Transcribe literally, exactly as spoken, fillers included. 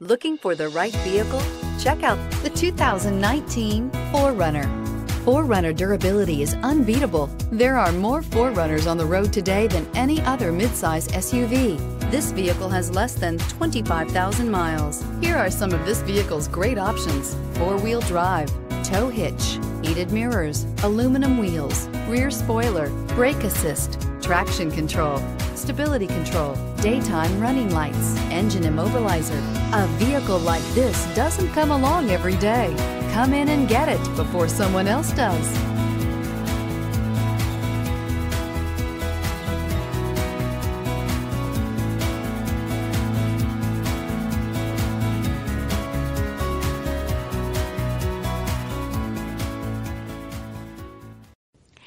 Looking for the right vehicle? Check out the two thousand nineteen four runner. four runner durability is unbeatable. There are more four runners on the road today than any other midsize S U V. This vehicle has less than twenty-five thousand miles. Here are some of this vehicle's great options: four-wheel drive, tow hitch, heated mirrors, aluminum wheels, rear spoiler, brake assist, traction control, stability control, daytime running lights, engine immobilizer. A vehicle like this doesn't come along every day. Come in and get it before someone else does.